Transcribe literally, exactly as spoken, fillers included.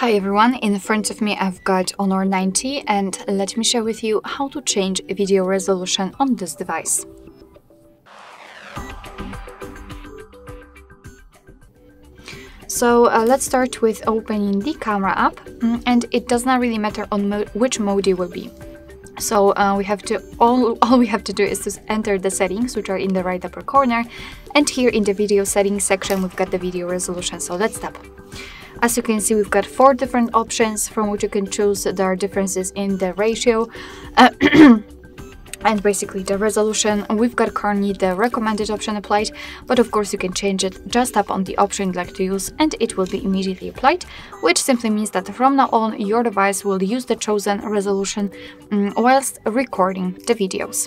Hi everyone, in front of me I've got Honor ninety and let me share with you how to change video resolution on this device. So uh, let's start with opening the camera app, and it does not really matter on mo which mode you will be. So uh, we have to all, all we have to do is to enter the settings, which are in the right upper corner, and here in the video settings section we've got the video resolution, so let's tap. As you can see, we've got four different options from which you can choose. There are differences in the ratio uh, and basically the resolution. We've got currently the recommended option applied, but of course you can change it. Just tap on the option you'd like to use and it will be immediately applied, which simply means that from now on your device will use the chosen resolution um, whilst recording the videos.